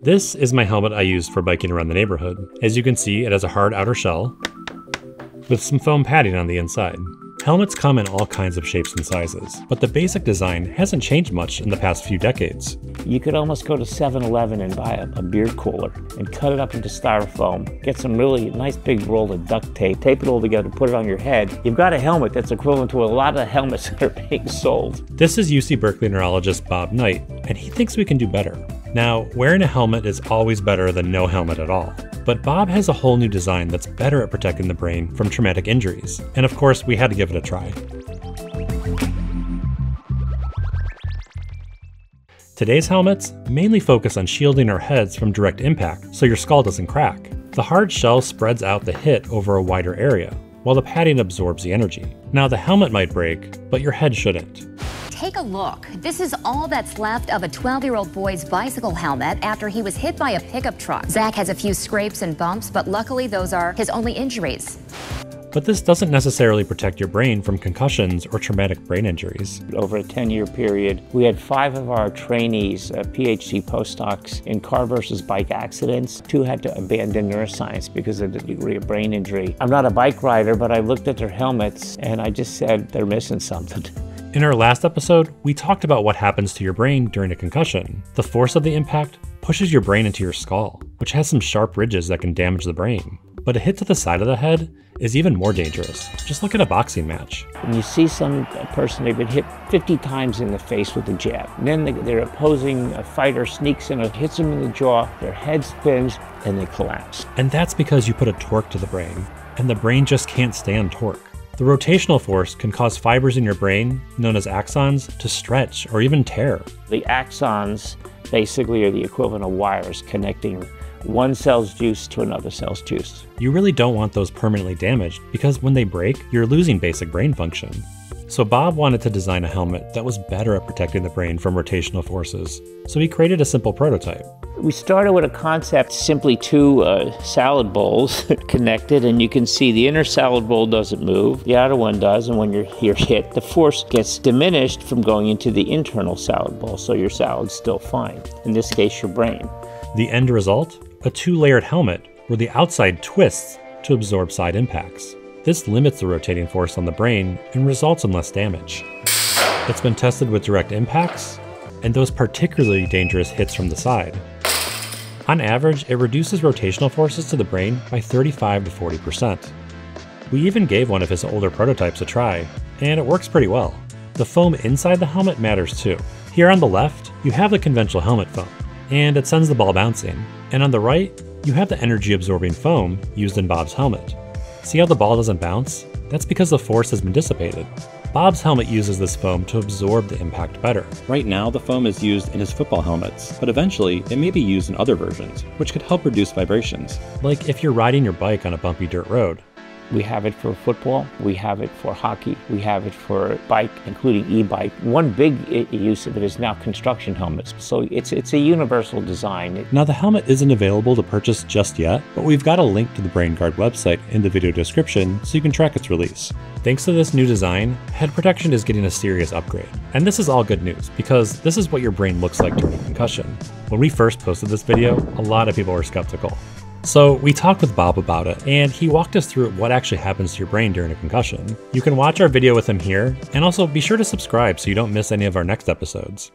This is my helmet I used for biking around the neighborhood. As you can see, it has a hard outer shell with some foam padding on the inside. Helmets come in all kinds of shapes and sizes, but the basic design hasn't changed much in the past few decades. You could almost go to 7-Eleven and buy a beer cooler and cut it up into styrofoam, get some really nice big roll of duct tape, tape it all together, put it on your head. You've got a helmet that's equivalent to a lot of helmets that are being sold. This is UC Berkeley neurologist Bob Knight, and he thinks we can do better. Now, wearing a helmet is always better than no helmet at all. But Bob has a whole new design that's better at protecting the brain from traumatic injuries. And of course, we had to give it a try. Today's helmets mainly focus on shielding our heads from direct impact so your skull doesn't crack. The hard shell spreads out the hit over a wider area, while the padding absorbs the energy. Now the helmet might break, but your head shouldn't. Take a look. This is all that's left of a 12-year-old boy's bicycle helmet after he was hit by a pickup truck. Zach has a few scrapes and bumps, but luckily those are his only injuries. But this doesn't necessarily protect your brain from concussions or traumatic brain injuries. Over a 10-year period, we had 5 of our trainees, PhD postdocs, in car versus bike accidents. 2 had to abandon neuroscience because of the degree of brain injury. I'm not a bike rider, but I looked at their helmets and I just said, they're missing something. In our last episode, we talked about what happens to your brain during a concussion. The force of the impact pushes your brain into your skull, which has some sharp ridges that can damage the brain. But a hit to the side of the head is even more dangerous. Just look at a boxing match. When you see some person, they've been hit 50 times in the face with a jab. And then their opposing fighter sneaks in and hits them in the jaw, their head spins, and they collapse. And that's because you put a torque to the brain, and the brain just can't stand torque. The rotational force can cause fibers in your brain, known as axons, to stretch or even tear. The axons basically are the equivalent of wires connecting one cell's juice to another cell's juice. You really don't want those permanently damaged because when they break, you're losing basic brain function. So Bob wanted to design a helmet that was better at protecting the brain from rotational forces, so he created a simple prototype. We started with a concept, simply 2 salad bowls connected, and you can see the inner salad bowl doesn't move, the outer one does, and when you're hit, the force gets diminished from going into the internal salad bowl, so your salad's still fine, in this case your brain. The end result? A 2-layered helmet where the outside twists to absorb side impacts. This limits the rotating force on the brain and results in less damage. It's been tested with direct impacts and those particularly dangerous hits from the side. On average, it reduces rotational forces to the brain by 35 to 40%. We even gave one of his older prototypes a try, and it works pretty well. The foam inside the helmet matters too. Here on the left, you have the conventional helmet foam, and it sends the ball bouncing. And on the right, you have the energy-absorbing foam used in Bob's helmet. See how the ball doesn't bounce? That's because the force has been dissipated. Bob's helmet uses this foam to absorb the impact better. Right now, the foam is used in his football helmets, but eventually it may be used in other versions, which could help reduce vibrations. Like if you're riding your bike on a bumpy dirt road. We have it for football, we have it for hockey, we have it for bike, including e-bike. One big use of it is now construction helmets, so it's a universal design. Now the helmet isn't available to purchase just yet, but we've got a link to the BrainGuard website in the video description so you can track its release. Thanks to this new design, head protection is getting a serious upgrade. And this is all good news, because this is what your brain looks like during a concussion. When we first posted this video, a lot of people were skeptical. So we talked with Bob about it, and he walked us through what actually happens to your brain during a concussion. You can watch our video with him here, and also be sure to subscribe so you don't miss any of our next episodes.